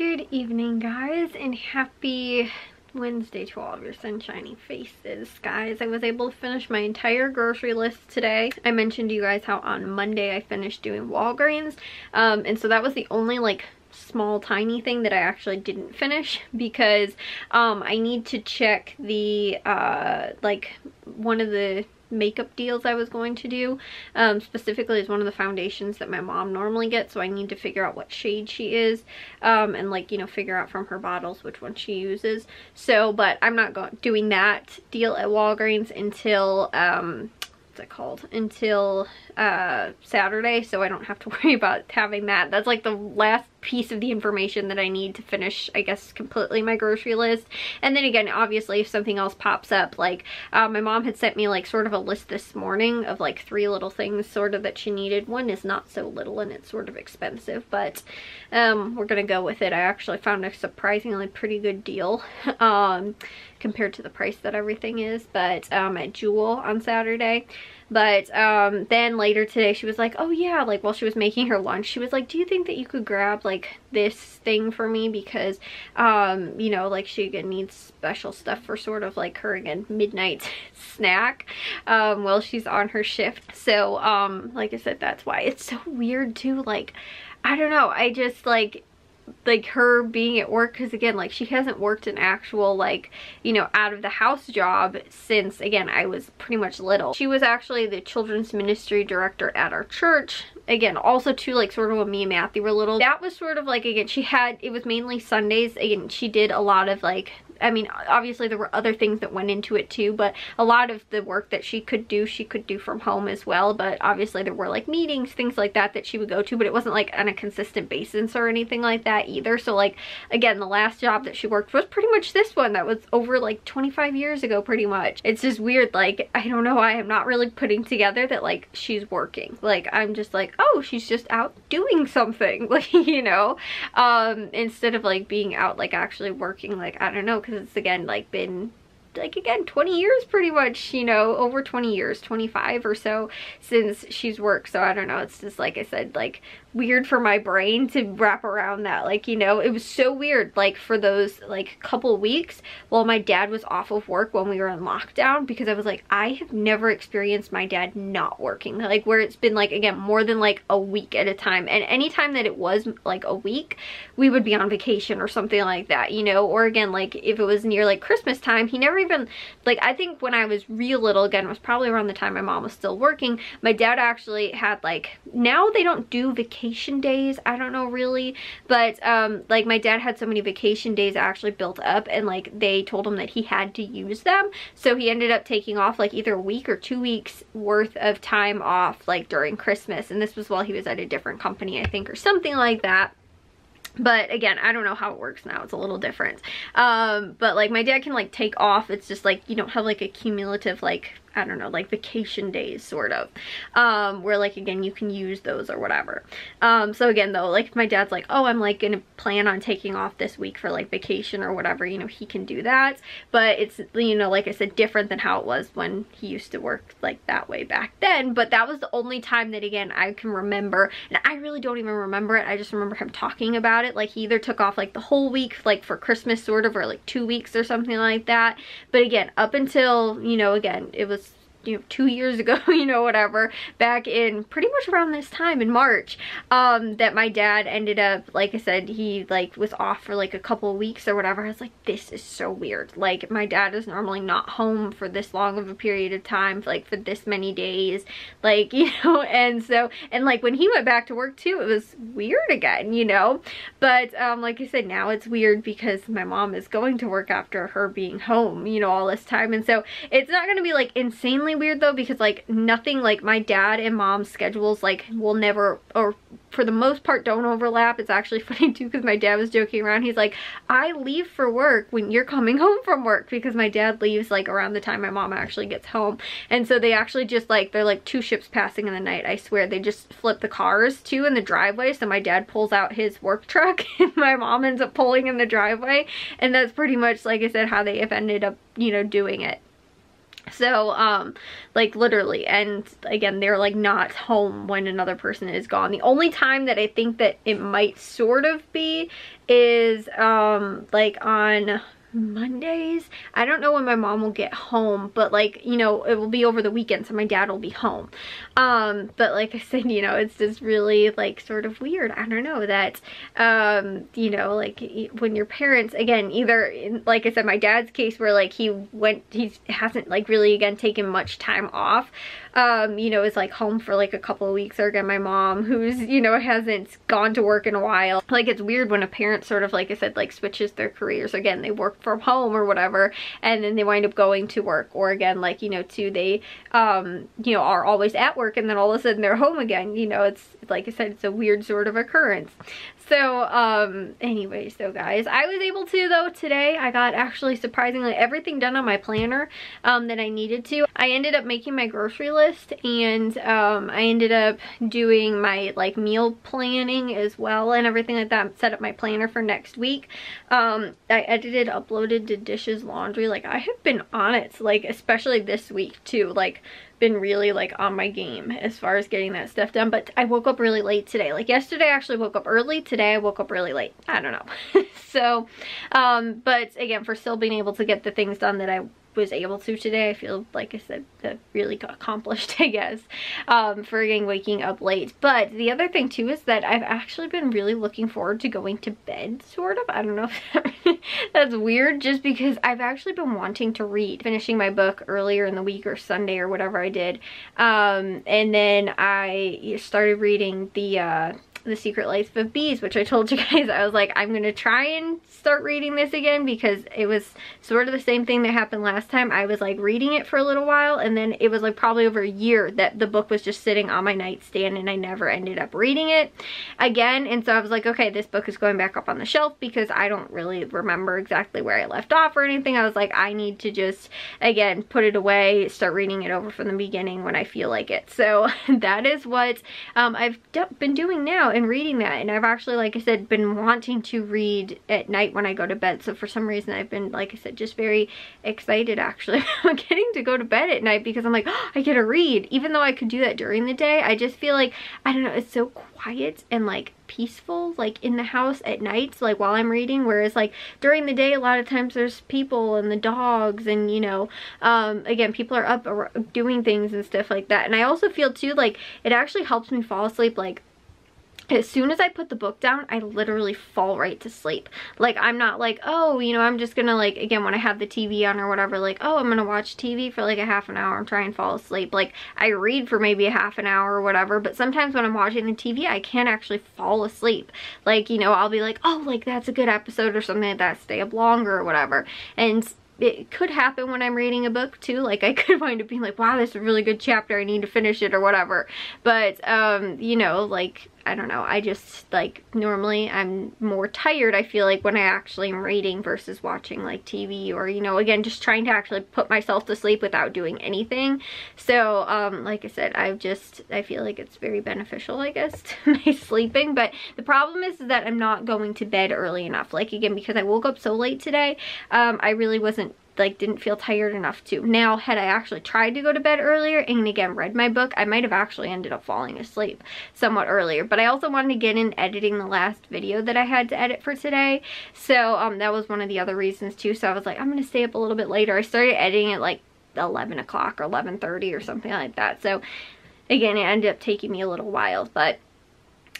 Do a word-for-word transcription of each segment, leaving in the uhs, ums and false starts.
Good evening, guys, and happy Wednesday to all of your sunshiny faces. Guys, I was able to finish my entire grocery list today. I mentioned to you guys how on Monday I finished doing Walgreens, um, and so that was the only like small tiny thing that I actually didn't finish because um, I need to check the uh, like one of the makeup deals I was going to do. Um, specifically is one of the foundations that my mom normally gets, so I need to figure out what shade she is, um, and like, you know, figure out from her bottles which one she uses. So, but I'm not going doing that deal at Walgreens until um, what's it called? Until uh, Saturday, so I don't have to worry about having that. That's like the last piece of the information that I need to finish, I guess, completely my grocery list. And then again, obviously, if something else pops up, like uh, my mom had sent me like sort of a list this morning of like three little things sort of that she needed. One is not so little and it's sort of expensive, but um, we're gonna go with it. I actually found a surprisingly pretty good deal um, compared to the price that everything is, but um, at Jewel on Saturday. But um, then later today, she was like, oh yeah, like while she was making her lunch, she was like, do you think that you could grab like this thing for me? Because, um, you know, like she needs special stuff for sort of like her, again, midnight snack um, while she's on her shift. So, um, like I said, that's why it's so weird too. Like, I don't know, I just like, like her being at work, because again, like she hasn't worked an actual like, you know, out of the house job since, again, I was pretty much little. She was actually the children's ministry director at our church, again, also too, like sort of when me and Matthew were little. That was sort of like, again, she had, it was mainly Sundays, again, she did a lot of like, I mean, obviously there were other things that went into it too, but a lot of the work that she could do, she could do from home as well. But obviously there were like meetings, things like that that she would go to, but it wasn't like on a consistent basis or anything like that either. So like, again, the last job that she worked was pretty much this one that was over like twenty-five years ago, pretty much. It's just weird. Like, I don't know, I am not really putting together that like she's working. Like, I'm just like, oh, she's just out doing something, like, you know, um, instead of like being out, like actually working, like, I don't know. Because it's, again, like been like, again, twenty years pretty much, you know, over twenty years, twenty-five or so since she's worked. So I don't know, it's just like I said, like weird for my brain to wrap around that, like, you know, it was so weird, like for those like couple weeks while my dad was off of work when we were in lockdown, because I was like, I have never experienced my dad not working, like where it's been like, again, more than like a week at a time. And anytime that it was like a week, we would be on vacation or something like that, you know. Or again, like if it was near like Christmas time, he never even, like, I think when I was real little, again, it was probably around the time my mom was still working, my dad actually had like, now they don't do vacation days, I don't know really, but um like my dad had so many vacation days actually built up, and like they told him that he had to use them, so he ended up taking off like either a week or two weeks worth of time off like during Christmas. And this was while he was at a different company, I think, or something like that. But again, I don't know how it works now, it's a little different. Um but like my dad can like take off, it's just like you don't have like a cumulative, like I don't know, like vacation days sort of, um where like, again, you can use those or whatever. Um so again though, like if my dad's like, oh, I'm like gonna plan on taking off this week for like vacation or whatever, you know, he can do that. But it's, you know, like I said, different than how it was when he used to work like that way back then. But that was the only time that, again, I can remember, and I really don't even remember it, I just remember him talking about it, like he either took off like the whole week like for Christmas sort of, or like two weeks or something like that. But again, up until, you know, again, it was, you know, two years ago, you know, whatever, back in pretty much around this time in March, um, that my dad ended up, like I said, he like was off for like a couple weeks or whatever. I was like, this is so weird. Like my dad is normally not home for this long of a period of time, like for this many days, like, you know. And so, and like when he went back to work too, it was weird again, you know. But um, like I said, now it's weird because my mom is going to work after her being home, you know, all this time. And so it's not going to be like insanely weird though, because like nothing, like my dad and mom's schedules like will never, or for the most part, don't overlap. It's actually funny too, because my dad was joking around, he's like, I leave for work when you're coming home from work, because my dad leaves like around the time my mom actually gets home. And so they actually just like, they're like two ships passing in the night, I swear. They just flip the cars too in the driveway, so my dad pulls out his work truck and my mom ends up pulling in the driveway. And that's pretty much, like I said, how they have ended up, you know, doing it. So um like literally, and again, they're like not home when another person is gone. The only time that I think that it might sort of be is um like on Mondays. I don't know when my mom will get home, but like, you know, it will be over the weekend, so my dad will be home. Um, but like I said, you know, it's just really like sort of weird. I don't know that, um, you know, like when your parents, again, either in, like I said, my dad's case where like he went, he hasn't like really again taken much time off. Um, you know, is like home for like a couple of weeks, or again, my mom who's, you know, hasn't gone to work in a while. Like it's weird when a parent sort of, like I said, like switches their careers. Again, they work from home or whatever, and then they wind up going to work, or again, like, you know, too, they um you know, are always at work, and then all of a sudden they're home again. You know, it's like I said, it's a weird sort of occurrence. So um anyway, so guys, I was able to, though, today I got actually surprisingly everything done on my planner um that I needed to. I ended up making my grocery list, and um I ended up doing my like meal planning as well and everything like that. Set up my planner for next week. um I edited, uploaded, did dishes, laundry. Like I have been on it, like especially this week too, like been really like on my game as far as getting that stuff done. But I woke up really late today. Like yesterday I actually woke up early, today I woke up really late. I don't know. So um but again, for still being able to get the things done that I was able to today, I feel like I said that really got accomplished, I guess, um for again waking up late. But the other thing too is that I've actually been really looking forward to going to bed, sort of. I don't know if that, that's weird, just because I've actually been wanting to read, finishing my book earlier in the week or Sunday or whatever I did, um and then I started reading the uh The Secret Life of Bees, which I told you guys, I was like, I'm gonna try and start reading this again, because it was sort of the same thing that happened last time. I was like reading it for a little while, and then it was like probably over a year that the book was just sitting on my nightstand and I never ended up reading it again. And so I was like, okay, this book is going back up on the shelf, because I don't really remember exactly where I left off or anything. I was like, I need to just again put it away, start reading it over from the beginning when I feel like it. So that is what um, I've d been doing now, and reading that. And I've actually, like I said, been wanting to read at night when I go to bed. So for some reason I've been, like I said, just very excited actually about getting to go to bed at night, because I'm like, oh, I get to read, even though I could do that during the day. I just feel like, I don't know, it's so quiet and like peaceful, like in the house at night, like while I'm reading, whereas like during the day a lot of times there's people and the dogs, and you know, um again, people are up or doing things and stuff like that. And I also feel too like it actually helps me fall asleep. Like as soon as I put the book down, I literally fall right to sleep. Like I'm not like, oh, you know, I'm just gonna like, again, when I have the T V on or whatever, like, oh, I'm gonna watch T V for like a half an hour and try and fall asleep. Like I read for maybe a half an hour or whatever, but sometimes when I'm watching the T V, I can't actually fall asleep. Like, you know, I'll be like, oh, like that's a good episode or something like that, stay up longer or whatever. And it could happen when I'm reading a book too. Like I could wind up being like, wow, this is a really good chapter, I need to finish it or whatever. But um, you know, like, I don't know, I just like normally I'm more tired, I feel like, when I actually am reading versus watching like T V, or you know, again, just trying to actually put myself to sleep without doing anything. So um like I said, I've just, I feel like it's very beneficial, I guess, to my sleeping. But the problem is, is that I'm not going to bed early enough. Like again, because I woke up so late today, um I really wasn't like, didn't feel tired enough to. Now had I actually tried to go to bed earlier and again read my book, I might have actually ended up falling asleep somewhat earlier. But I also wanted to get in editing the last video that I had to edit for today, so um that was one of the other reasons too. So I was like, I'm gonna stay up a little bit later. I started editing at like eleven o'clock or eleven thirty or something like that, so again, it ended up taking me a little while. But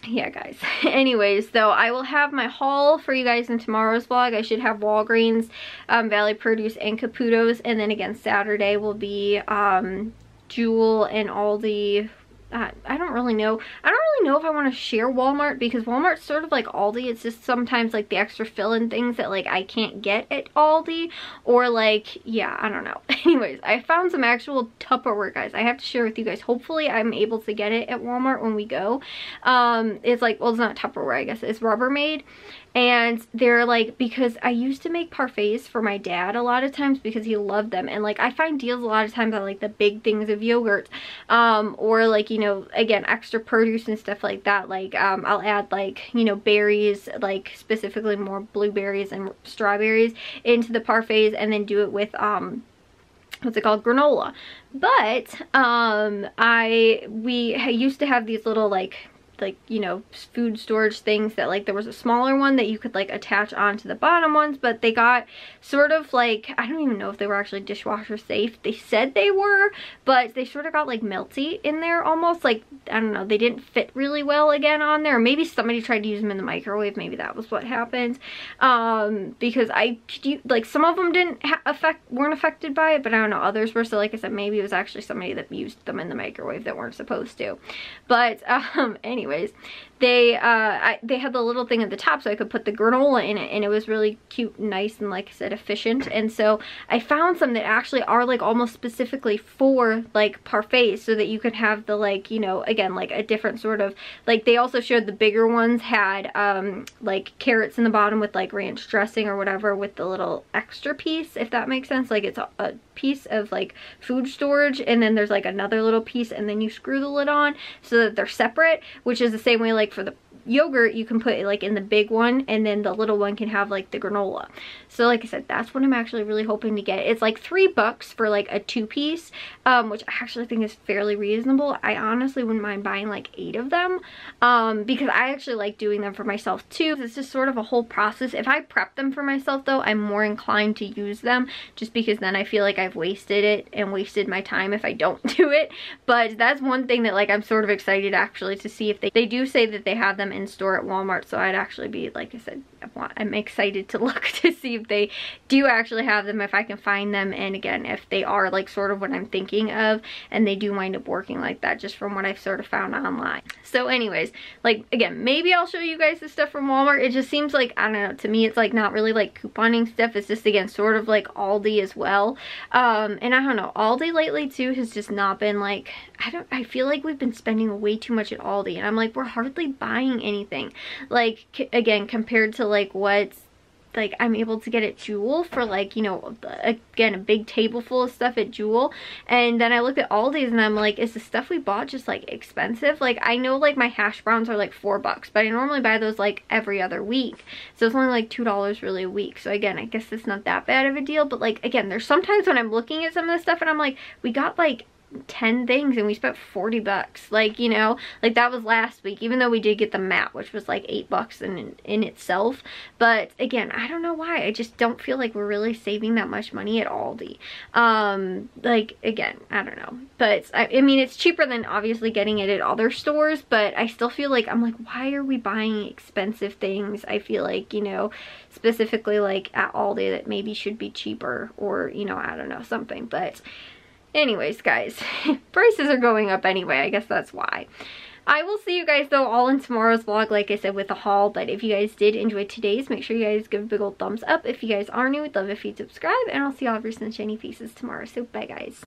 yeah guys, anyways, though, I will have my haul for you guys in tomorrow's vlog. I should have Walgreens, um, Valley Produce, and Caputo's, and then again Saturday will be um, Jewel and Aldi. Uh, I don't really know. I don't really know if I want to share Walmart, because Walmart's sort of like Aldi. It's just sometimes like the extra fill-in things that like I can't get at Aldi, or like, yeah, I don't know. Anyways, I found some actual Tupperware, guys, I have to share with you guys. Hopefully I'm able to get it at Walmart when we go. Um, it's like, well, it's not Tupperware, I guess, it's Rubbermaid. And they're like, because I used to make parfaits for my dad a lot of times because he loved them, and like I find deals a lot of times on like the big things of yogurt, um or like, you know, again, extra produce and stuff like that. Like um I'll add like, you know, berries, like specifically more blueberries and strawberries into the parfaits, and then do it with um what's it called, granola. But um I we used to have these little like like you know food storage things that like there was a smaller one that you could like attach onto the bottom ones, but they got sort of like, I don't even know if they were actually dishwasher safe. They said they were, but they sort of got like melty in there almost, like I don't know, they didn't fit really well again on there. Maybe somebody tried to use them in the microwave, maybe that was what happened, um because I like some of them didn't ha affect weren't affected by it, but I don't know, others were. So like I said, maybe it was actually somebody that used them in the microwave that weren't supposed to. But um anyway, Anyways, they uh, I, they had the little thing at the top so I could put the granola in it, and it was really cute and nice and, like I said, efficient. And so I found some that actually are like almost specifically for like parfaits, so that you can have the like, you know, again, like a different sort of like, they also showed the bigger ones had um, like carrots in the bottom with like ranch dressing or whatever with the little extra piece, if that makes sense. Like it's a, a piece of like food storage, and then there's like another little piece, and then you screw the lid on so that they're separate, which is the same way like for the yogurt, you can put it like in the big one, and then the little one can have like the granola. So like I said, that's what I'm actually really hoping to get. It's like three bucks for like a two-piece, um which I actually think is fairly reasonable. I honestly wouldn't mind buying like eight of them, um because I actually like doing them for myself too. It's just sort of a whole process. If I prep them for myself though, I'm more inclined to use them, just because then I feel like I've wasted it and wasted my time if I don't do it. But that's one thing that like I'm sort of excited actually to see if they they do say that they have them in store at Walmart, so I'd actually be, like I said, I want, I'm excited to look to see if they do actually have them, if I can find them, and again, if they are like sort of what I'm thinking of, and they do wind up working like that, just from what I've sort of found online. So anyways, like again, maybe I'll show you guys this stuff from Walmart. It just seems like, I don't know, to me it's like not really like couponing stuff, it's just again sort of like Aldi as well, um and I don't know, Aldi lately too has just not been like, I don't, I feel like we've been spending way too much at Aldi, and I'm like, we're hardly buying anything, like c again compared to like what's like I'm able to get at Jewel for like, you know, again a big table full of stuff at Jewel. And then I look at Aldi's and I'm like, is the stuff we bought just like expensive? Like I know like my hash browns are like four bucks, but I normally buy those like every other week, so it's only like two dollars really a week. So again, I guess it's not that bad of a deal, but like again, there's sometimes when I'm looking at some of the stuff and I'm like, we got like ten things and we spent forty bucks, like, you know, like that was last week, even though we did get the mat, which was like eight bucks in in itself. But again, I don't know why, I just don't feel like we're really saving that much money at Aldi. Um like again, I don't know, but I, I mean it's cheaper than obviously getting it at other stores, but I still feel like I'm like, why are we buying expensive things? I feel like, you know, specifically like at Aldi that maybe should be cheaper, or, you know, I don't know, something. But anyways, guys, prices are going up anyway. I guess that's why. I will see you guys though all in tomorrow's vlog, like I said, with a haul. But if you guys did enjoy today's, make sure you guys give a big old thumbs up. If you guys are new, I'd love if you'd subscribe, and I'll see all of your sunshiny faces tomorrow. So bye, guys.